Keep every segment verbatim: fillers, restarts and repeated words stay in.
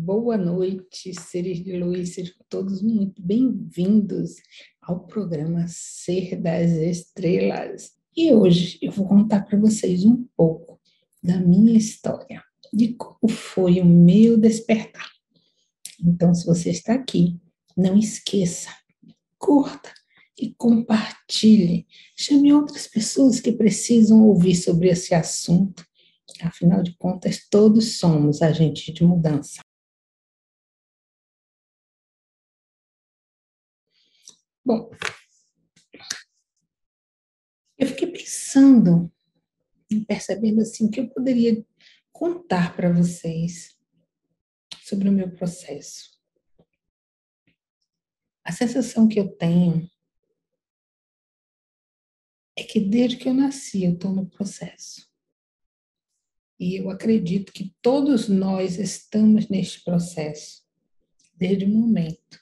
Boa noite, seres de luz, sejam todos muito bem-vindos ao programa Ser das Estrelas. E hoje eu vou contar para vocês um pouco da minha história, de como foi o meu despertar. Então, se você está aqui, não esqueça, curta e compartilhe. Chame outras pessoas que precisam ouvir sobre esse assunto. Afinal de contas, todos somos agentes de mudança. Bom, eu fiquei pensando, percebendo assim, que eu poderia contar para vocês sobre o meu processo. A sensação que eu tenho é que desde que eu nasci eu estou no processo. E eu acredito que todos nós estamos neste processo, desde o momento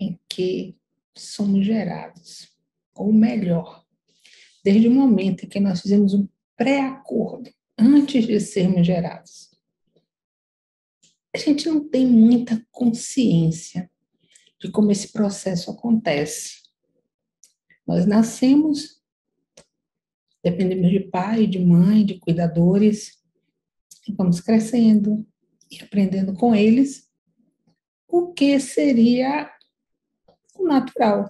em que somos gerados, ou melhor, desde o momento em que nós fizemos um pré-acordo, antes de sermos gerados. A gente não tem muita consciência de como esse processo acontece. Nós nascemos, dependemos de pai, de mãe, de cuidadores, e vamos crescendo e aprendendo com eles o que seria o natural.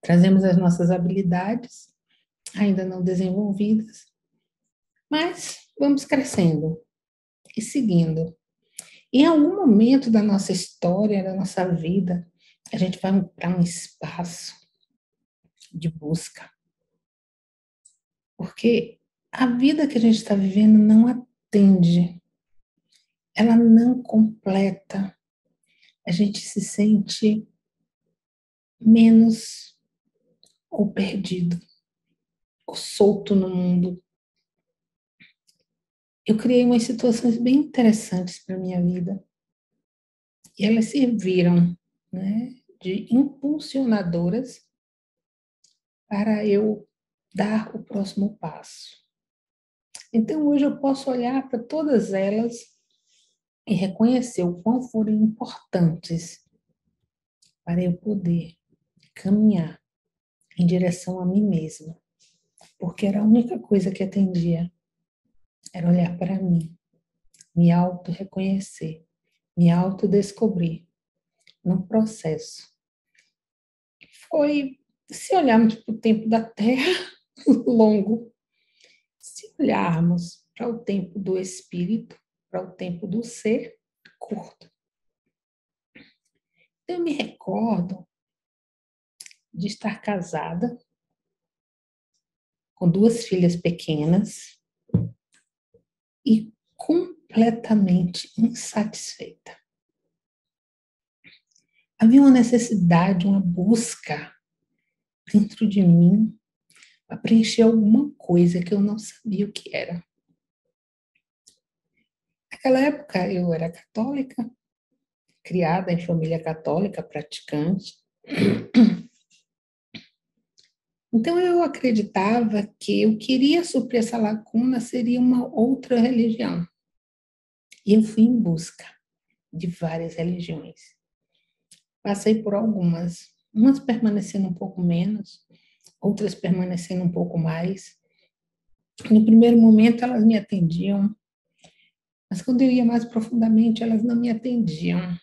Trazemos as nossas habilidades, ainda não desenvolvidas, mas vamos crescendo e seguindo. Em algum momento da nossa história, da nossa vida, a gente vai para um espaço de busca. Porque a vida que a gente está vivendo não atende, ela não completa. A gente se sente menos ou perdido, ou solto no mundo. Eu criei umas situações bem interessantes para a minha vida. E elas serviram, né, de impulsionadoras para eu dar o próximo passo. Então, hoje eu posso olhar para todas elas e reconhecer o quão foram importantes para eu poder caminhar em direção a mim mesma. Porque era a única coisa que atendia, era olhar para mim, me auto-reconhecer, me auto-descobrir num processo. Foi, se olharmos para o tempo da Terra, longo, se olharmos para o tempo do Espírito, para o tempo do ser, curto. Eu me recordo de estar casada com duas filhas pequenas e completamente insatisfeita. Havia uma necessidade, uma busca dentro de mim para preencher alguma coisa que eu não sabia o que era. Naquela época eu era católica, criada em família católica, praticante. Então eu acreditava que eu queria suprir essa lacuna, seria uma outra religião. E eu fui em busca de várias religiões. Passei por algumas, umas permanecendo um pouco menos, outras permanecendo um pouco mais. No primeiro momento elas me atendiam, mas quando eu ia mais profundamente, elas não me atendiam.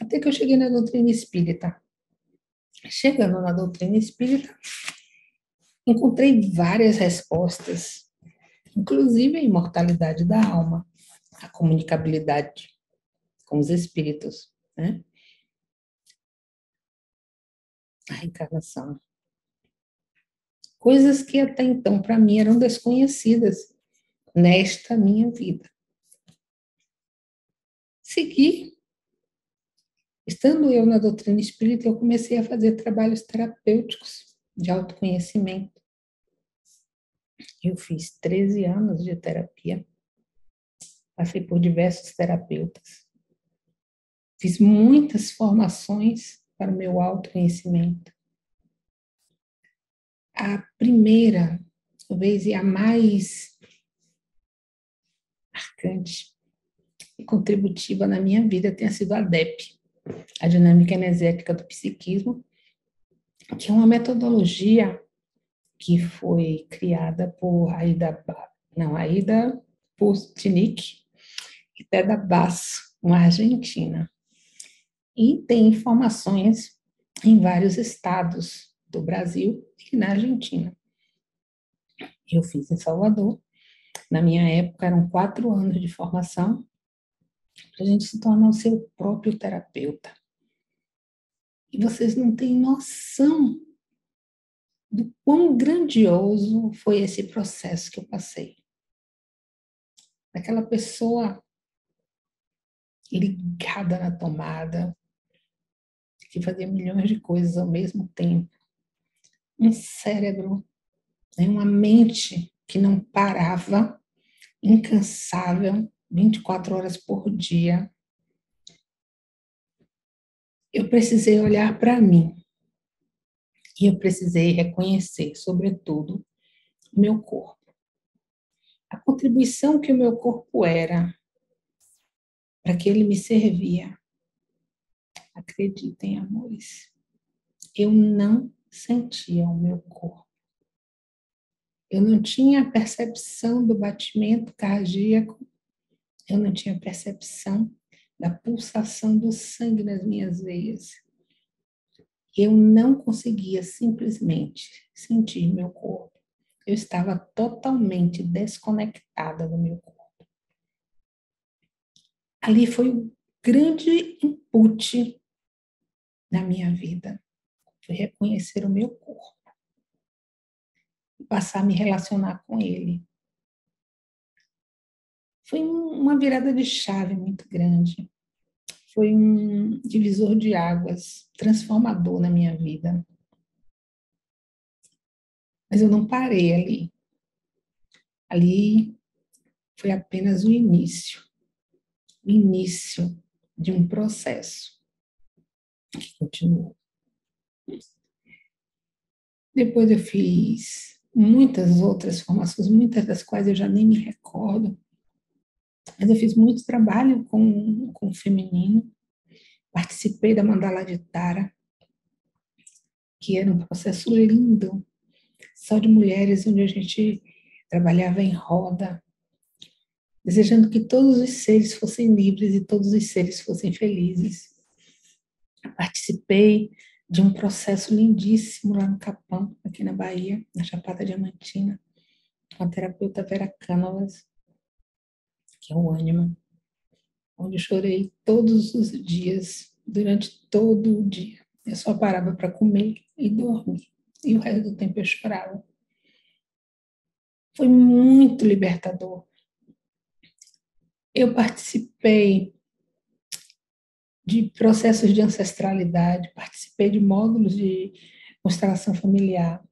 Até que eu cheguei na doutrina espírita. Chegando na doutrina espírita, encontrei várias respostas, inclusive a imortalidade da alma, a comunicabilidade com os espíritos, né? A reencarnação. Coisas que até então, para mim, eram desconhecidas nesta minha vida. Segui. Estando eu na doutrina espírita, eu comecei a fazer trabalhos terapêuticos de autoconhecimento. Eu fiz treze anos de terapia. Passei por diversos terapeutas. Fiz muitas formações para o meu autoconhecimento. A primeira, talvez, e a mais marcante e contributiva na minha vida tenha sido a D E P, a Dinâmica Enesética do Psiquismo, que é uma metodologia que foi criada por Aida, não, Aida Pustinic e até da Bás, uma argentina. E tem informações em vários estados do Brasil e na Argentina. Eu fiz em Salvador. Na minha época, eram quatro anos de formação para a gente se tornar o seu próprio terapeuta. E vocês não têm noção do quão grandioso foi esse processo que eu passei. Daquela pessoa ligada na tomada, que fazia milhões de coisas ao mesmo tempo. Um cérebro, né, uma mente que não parava, incansável, vinte e quatro horas por dia. Eu precisei olhar para mim. E eu precisei reconhecer, sobretudo, o meu corpo. A contribuição que o meu corpo era, para que ele me servia. Acreditem, amores, eu não sentia o meu corpo. Eu não tinha a percepção do batimento cardíaco, eu não tinha a percepção da pulsação do sangue nas minhas veias. Eu não conseguia simplesmente sentir meu corpo. Eu estava totalmente desconectada do meu corpo. Ali foi um grande input na minha vida. Foi reconhecer o meu corpo. E passar a me relacionar com ele. Foi uma virada de chave muito grande. Foi um divisor de águas, transformador na minha vida. Mas eu não parei ali. Ali foi apenas o início. início de um processo que continuou. Depois eu fiz muitas outras formações, muitas das quais eu já nem me recordo, mas eu fiz muito trabalho com, com o feminino, participei da mandala de Tara, que era um processo lindo, só de mulheres, onde a gente trabalhava em roda, desejando que todos os seres fossem livres e todos os seres fossem felizes. Participei de um processo lindíssimo lá no Capão, aqui na Bahia, na Chapada Diamantina, com a terapeuta Vera Canovas, que é o ânima, onde eu chorei todos os dias, durante todo o dia. Eu só parava para comer e dormir, e o resto do tempo eu chorava. Foi muito libertador. Eu participei de processos de ancestralidade, participei de módulos de constelação familiar,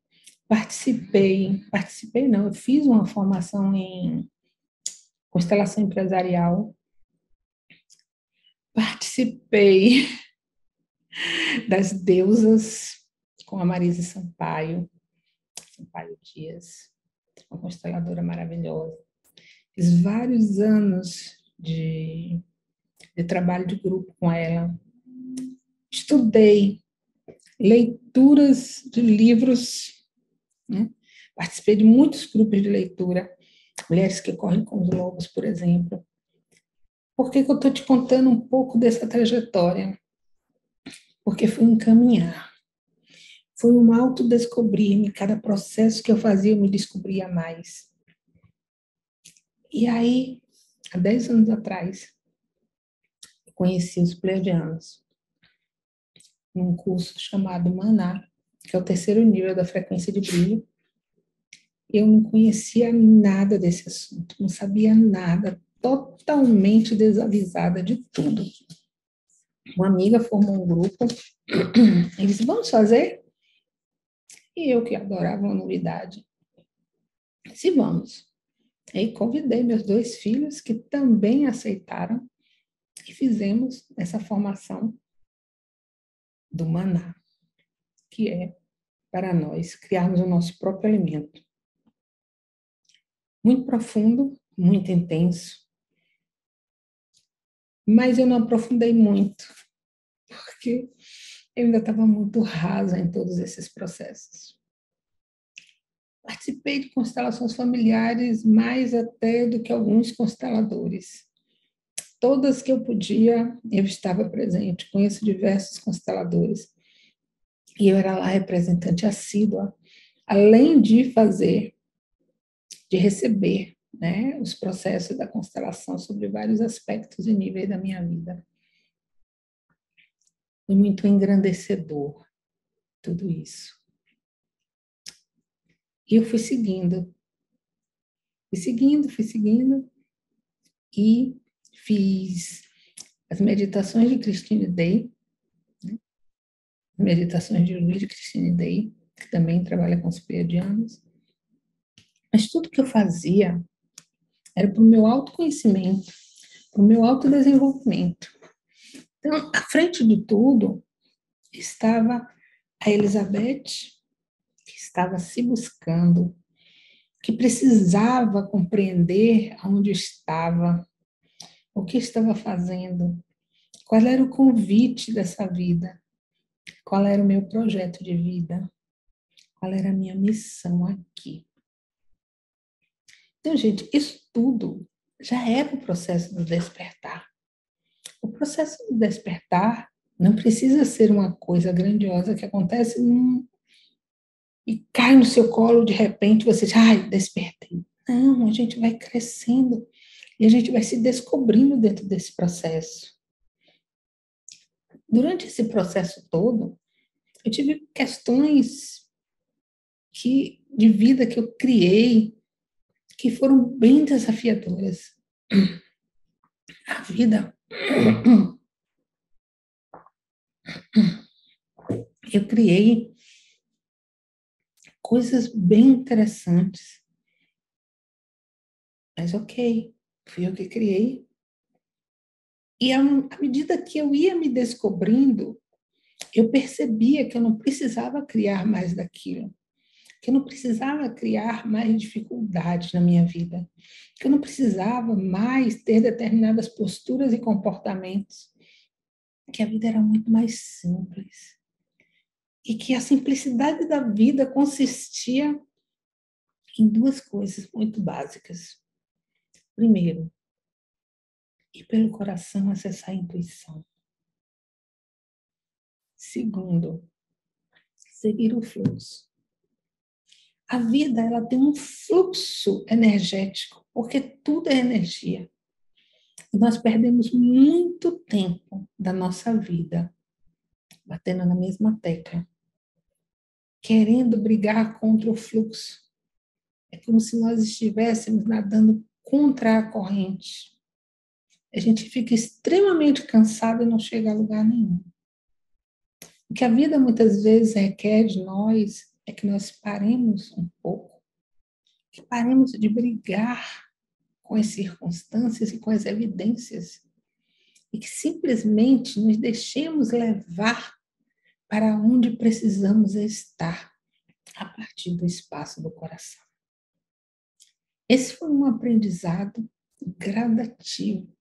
participei, participei não, eu fiz uma formação em constelação empresarial, participei das deusas com a Marisa Sampaio, Sampaio Dias, uma consteladora maravilhosa. Fiz vários anos de, de trabalho de grupo com ela. Estudei leituras de livros, né? Participei de muitos grupos de leitura, Mulheres que Correm com os Lobos, por exemplo. Por que que eu estou te contando um pouco dessa trajetória? Porque foi um caminhar. Foi um autodescobrir-me. Cada processo que eu fazia, eu me descobria mais. E aí, há dez anos atrás, eu conheci os pleiadianos num curso chamado Maná, que é o terceiro nível da frequência de brilho. Eu não conhecia nada desse assunto, não sabia nada, totalmente desavisada de tudo. Uma amiga formou um grupo, e disse, vamos fazer? E eu, que adorava uma novidade, disse, vamos. E convidei meus dois filhos, que também aceitaram, e fizemos essa formação do Maná, que é para nós criarmos o nosso próprio alimento. Muito profundo, muito intenso, mas eu não aprofundei muito, porque eu ainda estava muito rasa em todos esses processos. Participei de constelações familiares mais até do que alguns consteladores. Todas que eu podia, eu estava presente. Conheço diversos consteladores. E eu era lá representante assídua, além de fazer, de receber, né, os processos da constelação sobre vários aspectos e níveis da minha vida. Foi muito engrandecedor tudo isso. E eu fui seguindo, fui seguindo, fui seguindo, e fiz as meditações de Christine Day, né? meditações de Luiz de Christine Day, que também trabalha com os pleiadianos. Mas tudo que eu fazia era para o meu autoconhecimento, para o meu autodesenvolvimento. Então, à frente de tudo estava a Elizabeth, que estava se buscando, que precisava compreender onde estava, o que estava fazendo, qual era o convite dessa vida, qual era o meu projeto de vida, qual era a minha missão aqui. Então, gente, isso tudo já era o processo do despertar. O processo do despertar não precisa ser uma coisa grandiosa que acontece num... e cai no seu colo de repente, você diz, ai, despertei. Não, a gente vai crescendo e a gente vai se descobrindo dentro desse processo. Durante esse processo todo, eu tive questões que, de vida que eu criei, que foram bem desafiadoras. A vida... Eu criei coisas bem interessantes. Mas ok, fui eu que criei. E à medida que eu ia me descobrindo, eu percebia que eu não precisava criar mais daquilo. Que eu não precisava criar mais dificuldades na minha vida. Que eu não precisava mais ter determinadas posturas e comportamentos. Que a vida era muito mais simples. E que a simplicidade da vida consistia em duas coisas muito básicas. Primeiro, ir pelo coração acessar a intuição. Segundo, seguir o fluxo. A vida, ela tem um fluxo energético, porque tudo é energia. E nós perdemos muito tempo da nossa vida batendo na mesma tecla, querendo brigar contra o fluxo. É como se nós estivéssemos nadando contra a corrente. A gente fica extremamente cansado e não chega a lugar nenhum. O que a vida muitas vezes requer de nós é que nós paremos um pouco, que paremos de brigar com as circunstâncias e com as evidências, e que simplesmente nos deixemos levar para onde precisamos estar a partir do espaço do coração. Esse foi um aprendizado gradativo,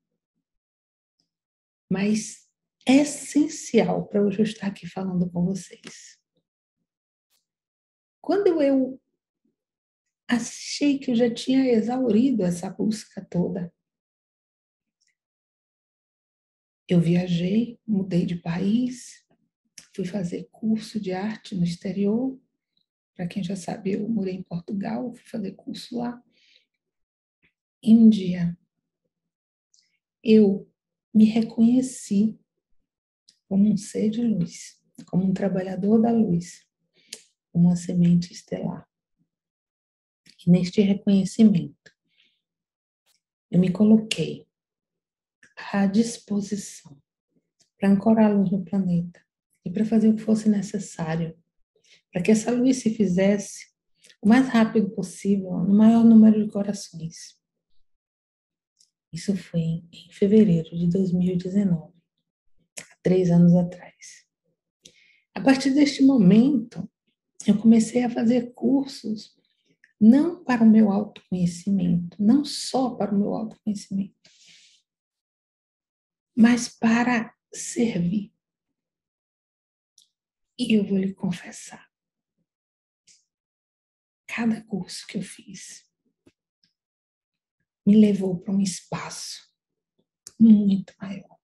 mas essencial para eu estar aqui falando com vocês. Quando eu achei que eu já tinha exaurido essa busca toda, eu viajei, mudei de país, fui fazer curso de arte no exterior. Para quem já sabe, eu morei em Portugal, fui fazer curso lá. E um dia, eu me reconheci como um ser de luz, como um trabalhador da luz, uma semente estelar. E neste reconhecimento, eu me coloquei à disposição para ancorar a luz no planeta e para fazer o que fosse necessário, para que essa luz se fizesse o mais rápido possível, no maior número de corações. Isso foi em fevereiro de dois mil e dezenove, há três anos atrás. A partir deste momento, eu comecei a fazer cursos não para o meu autoconhecimento, não só para o meu autoconhecimento, mas para servir. E eu vou lhe confessar, cada curso que eu fiz me levou para um espaço muito maior.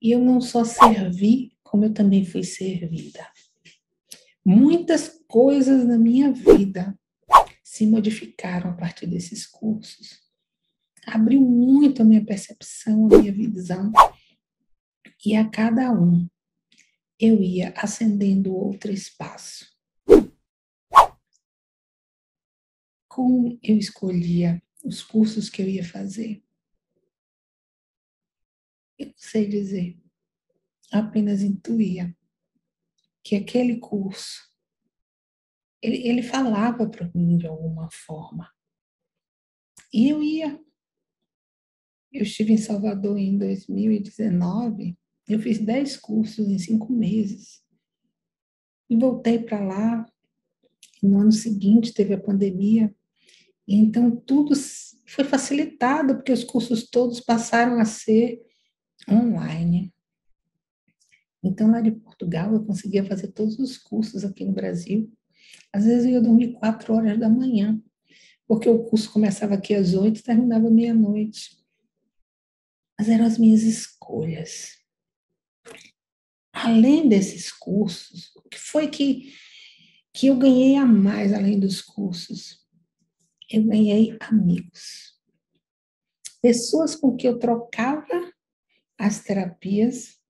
E eu não só servi, como eu também fui servida. Muitas coisas na minha vida se modificaram a partir desses cursos. Abriu muito a minha percepção, a minha visão. E a cada um, eu ia ascendendo outro espaço. Como eu escolhia os cursos que eu ia fazer? Eu não sei dizer. Apenas intuía que aquele curso, ele, ele falava para mim de alguma forma. E eu ia. Eu estive em Salvador em dois mil e dezenove, eu fiz dez cursos em cinco meses. E voltei para lá, no ano seguinte teve a pandemia, e então tudo foi facilitado, porque os cursos todos passaram a ser online. Então, lá de Portugal, eu conseguia fazer todos os cursos aqui no Brasil. Às vezes eu ia dormir quatro horas da manhã, porque o curso começava aqui às oito e terminava meia-noite. Mas eram as minhas escolhas. Além desses cursos, o que foi que, que eu ganhei a mais além dos cursos? Eu ganhei amigos. Pessoas com quem eu trocava as terapias,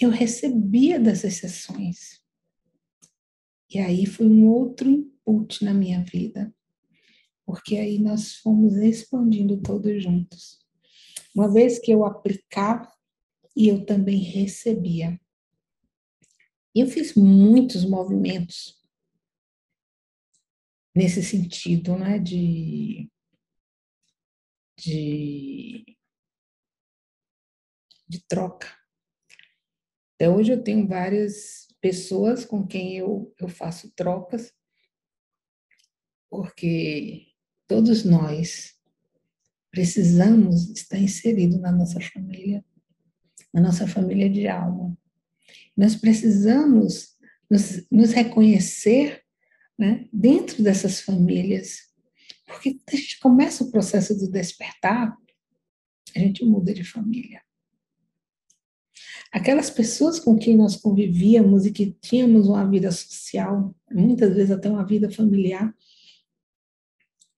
eu recebia dessas sessões. E aí foi um outro input na minha vida, porque aí nós fomos expandindo todos juntos. Uma vez que eu aplicava, e eu também recebia. Eu fiz muitos movimentos nesse sentido, né, de, de, de troca. Até hoje eu tenho várias pessoas com quem eu, eu faço trocas, porque todos nós precisamos estar inseridos na nossa família, na nossa família de alma. Nós precisamos nos, nos reconhecer, né, dentro dessas famílias, porque quando a gente começa o processo do despertar, a gente muda de família. Aquelas pessoas com quem nós convivíamos e que tínhamos uma vida social, muitas vezes até uma vida familiar,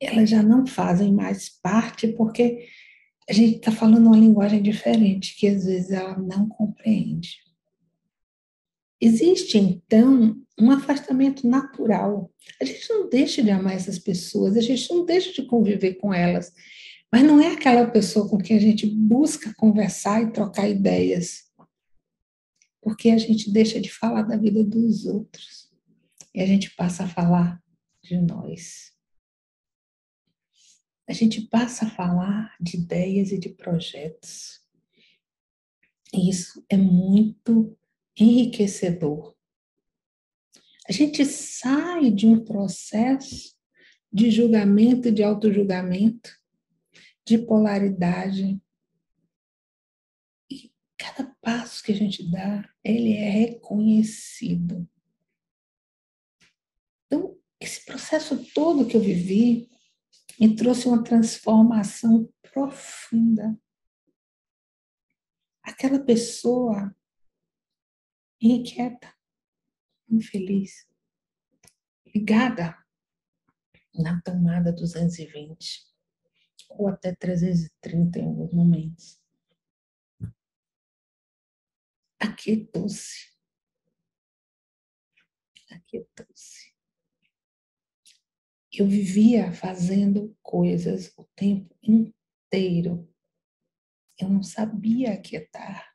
elas já não fazem mais parte, porque a gente está falando uma linguagem diferente, que às vezes ela não compreende. Existe, então, um afastamento natural. A gente não deixa de amar essas pessoas, a gente não deixa de conviver com elas, mas não é aquela pessoa com quem a gente busca conversar e trocar ideias, porque a gente deixa de falar da vida dos outros e a gente passa a falar de nós. A gente passa a falar de ideias e de projetos. E isso é muito enriquecedor. A gente sai de um processo de julgamento, de autojulgamento, de polaridade. E cada passo que a gente dá, ele é reconhecido. Então, esse processo todo que eu vivi me trouxe uma transformação profunda. Aquela pessoa inquieta, infeliz, ligada na tomada duzentos e vinte ou até trezentos e trinta em alguns momentos, aquietou-se. Aquietou-se. Eu vivia fazendo coisas o tempo inteiro. Eu não sabia aquietar.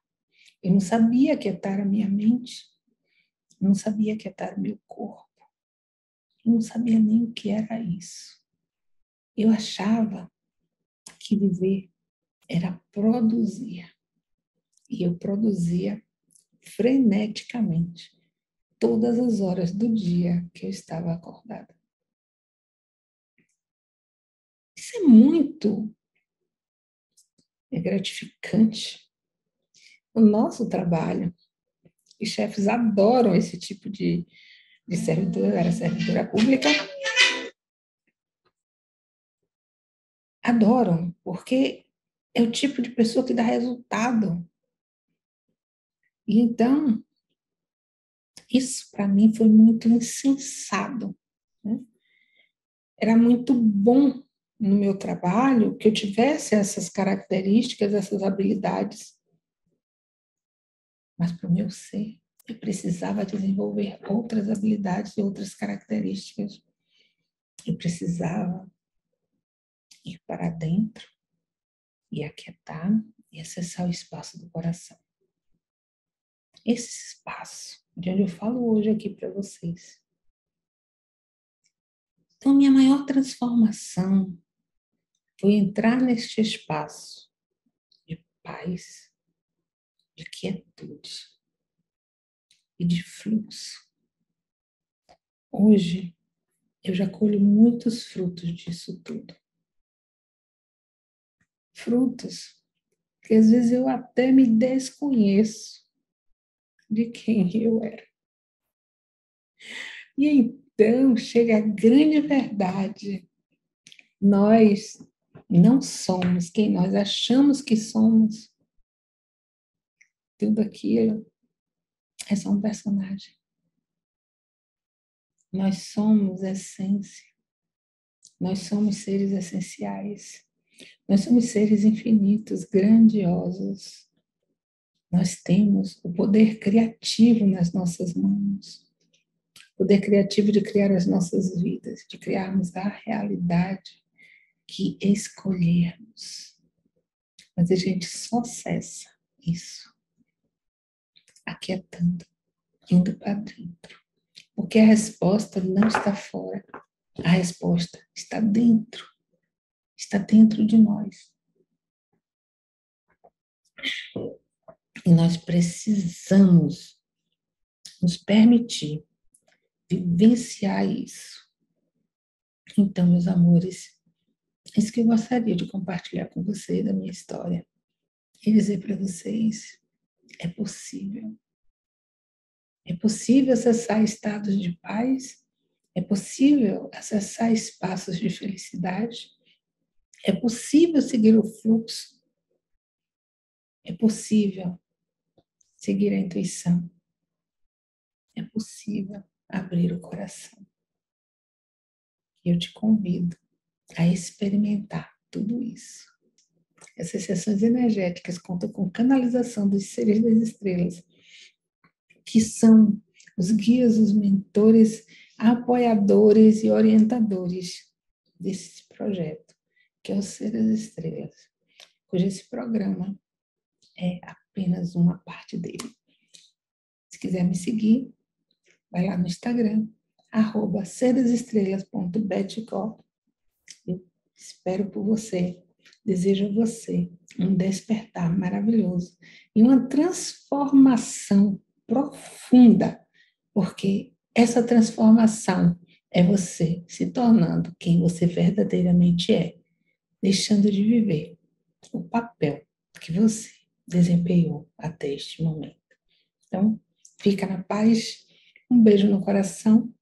Eu não sabia aquietar a minha mente. Eu não sabia aquietar o meu corpo. Eu não sabia nem o que era isso. Eu achava que viver era produzir. E eu produzia freneticamente todas as horas do dia que eu estava acordada. Isso é muito gratificante, o nosso trabalho. E chefes adoram esse tipo de, de servidora, servidora pública. Adoram, porque é o tipo de pessoa que dá resultado. E então, isso para mim foi muito insensado, né? Era muito bom no meu trabalho que eu tivesse essas características, essas habilidades. Mas para o meu ser, eu precisava desenvolver outras habilidades e outras características. Eu precisava ir para dentro e aquietar e acessar o espaço do coração. Esse espaço de onde eu falo hoje aqui para vocês. Então, minha maior transformação foi entrar neste espaço de paz, de quietude e de fluxo. Hoje, eu já colho muitos frutos disso tudo. Frutos que às vezes eu até me desconheço de quem eu era. E então chega a grande verdade. Nós não somos quem nós achamos que somos. Tudo aquilo é só um personagem. Nós somos essência. Nós somos seres essenciais. Nós somos seres infinitos, grandiosos. Nós temos o poder criativo nas nossas mãos. O poder criativo de criar as nossas vidas, de criarmos a realidade que escolhermos. Mas a gente só acessa isso aquietando, indo para dentro. Porque a resposta não está fora, a resposta está dentro. Está dentro de nós. E nós precisamos nos permitir vivenciar isso. Então, meus amores, isso que eu gostaria de compartilhar com vocês da minha história. E dizer para vocês, é possível. É possível acessar estados de paz. É possível acessar espaços de felicidade. É possível seguir o fluxo. É possível seguir a intuição. É possível abrir o coração. Eu te convido a experimentar tudo isso. Essas sessões energéticas contam com canalização dos seres das estrelas, que são os guias, os mentores, apoiadores e orientadores desse projeto, que é o Ser das Estrelas, cujo esse programa é apenas uma parte dele. Se quiser me seguir, vai lá no Instagram, arroba ser das estrelas ponto bet ponto com. Eu espero por você, desejo a você um despertar maravilhoso e uma transformação profunda, porque essa transformação é você se tornando quem você verdadeiramente é. Deixando de viver o papel que você desempenhou até este momento. Então, fica na paz, um beijo no coração